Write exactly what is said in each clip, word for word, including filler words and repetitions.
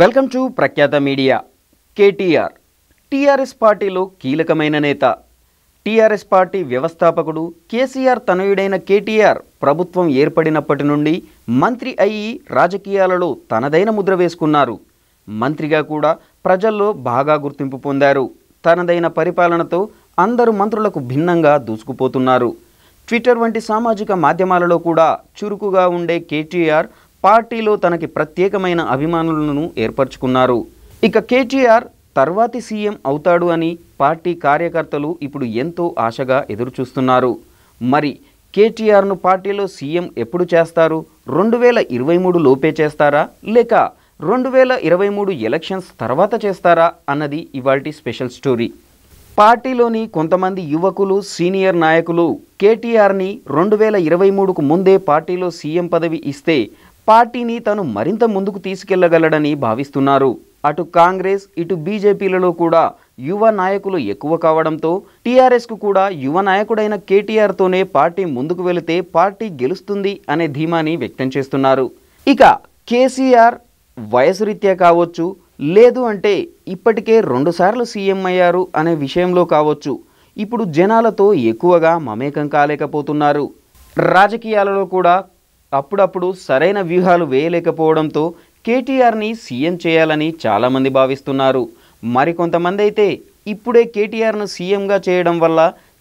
Welcome to ప్రఖ్యాత media. KTR TRS పార్టీలో కీలకమైన నేత. టీఆర్ఎస్ పార్టీ వ్యవస్థాపకుడు కేసీఆర్ తనయుడైన కేటీఆర్ ప్రభుత్వం ఏర్పడినప్పటి నుండి మంత్రి అయ్యి రాజకీయాలలో తనదైన ముద్ర వేసుకున్నారు. మంత్రిగా కూడా ప్రజల్లో బాగా గుర్తింపు పొందారు. తనదైన పరిపాలనతో అందరు మంత్రులకు భిన్నంగా దూసుకుపోతున్నారు. ట్విట్టర్ వంటి సామాజిక మాధ్యమాలలో కూడా చురుకుగా ఉండే కేటీఆర్ పార్టీలో తనకి ప్రత్యేకమైన అభిమానులను ఏర్పరచుకున్నారు. ఇక కేటీఆర్ తర్వాతి సీఎం అవుతాడు అని పార్టీ కార్యకర్తలు ఇప్పుడు ఎంతో ఆశగా ఎదురుచూస్తున్నారు. మరి కేటీఆర్ను పార్టీలో సీఎం ఎప్పుడు చేస్తారు? రెండు వేల ఇరవై మూడు లోపే చేస్తారా లేక రెండు వేల ఇరవై మూడు ఎలక్షన్స్ తర్వాత చేస్తారా అన్నది ఇవాల్టి స్పెషల్ స్టోరీ. పార్టీలోని కొంతమంది యువకులు, సీనియర్ నాయకులు కేటీఆర్ని రెండు వేల ఇరవై మూడుకు ముందే పార్టీలో సీఎం పదవి ఇస్తే పార్టీని తను మరింత ముందుకు తీసుకెళ్లగలడని భావిస్తున్నారు. అటు కాంగ్రెస్, ఇటు బీజేపీలలో కూడా యువ నాయకులు ఎక్కువ కావడంతో టీఆర్ఎస్కు కూడా యువ నాయకుడైన కేటీఆర్తోనే పార్టీ ముందుకు వెళితే పార్టీ గెలుస్తుంది అనే ధీమాని వ్యక్తం చేస్తున్నారు. ఇక కేసీఆర్ వయసు రీత్యా కావచ్చు, లేదు అంటే ఇప్పటికే రెండుసార్లు సీఎం అయ్యారు అనే విషయంలో కావచ్చు, ఇప్పుడు జనాలతో ఎక్కువగా మమేకం కాలేకపోతున్నారు. రాజకీయాలలో కూడా అప్పుడప్పుడు సరైన వ్యూహాలు వేయలేకపోవడంతో కేటీఆర్ని సీఎం చేయాలని చాలామంది భావిస్తున్నారు. మరికొంతమంది అయితే ఇప్పుడే కేటీఆర్ను సీఎంగా చేయడం వల్ల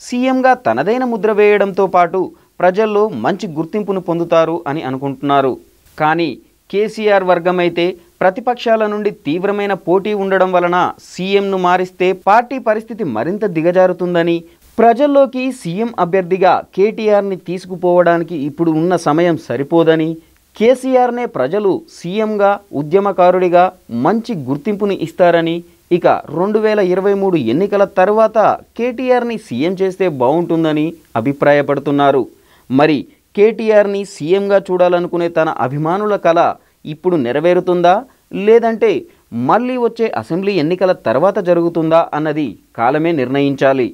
సీఎంగా తనదైన ముద్ర వేయడంతో పాటు ప్రజల్లో మంచి గుర్తింపును పొందుతారు అని అనుకుంటున్నారు. కానీ కేసీఆర్ వర్గమైతే ప్రతిపక్షాల నుండి తీవ్రమైన పోటీ ఉండడం వలన సీఎంను మారిస్తే పార్టీ పరిస్థితి మరింత దిగజారుతుందని, ప్రజల్లోకి సీఎం అభ్యర్థిగా కేటీఆర్ని తీసుకుపోవడానికి ఇప్పుడు ఉన్న సమయం సరిపోదని, కేసీఆర్నే ప్రజలు సీఎంగా ఉద్యమకారుడిగా మంచి గుర్తింపుని ఇస్తారని, ఇక రెండు వేల ఇరవై మూడు ఎన్నికల తర్వాత కేటీఆర్ని సీఎం చేస్తే బాగుంటుందని అభిప్రాయపడుతున్నారు. మరి కేటీఆర్ని సీఎంగా చూడాలనుకునే తన అభిమానుల కల ఇప్పుడు నెరవేరుతుందా, లేదంటే మళ్ళీ వచ్చే అసెంబ్లీ ఎన్నికల తర్వాత జరుగుతుందా అన్నది కాలమే నిర్ణయించాలి.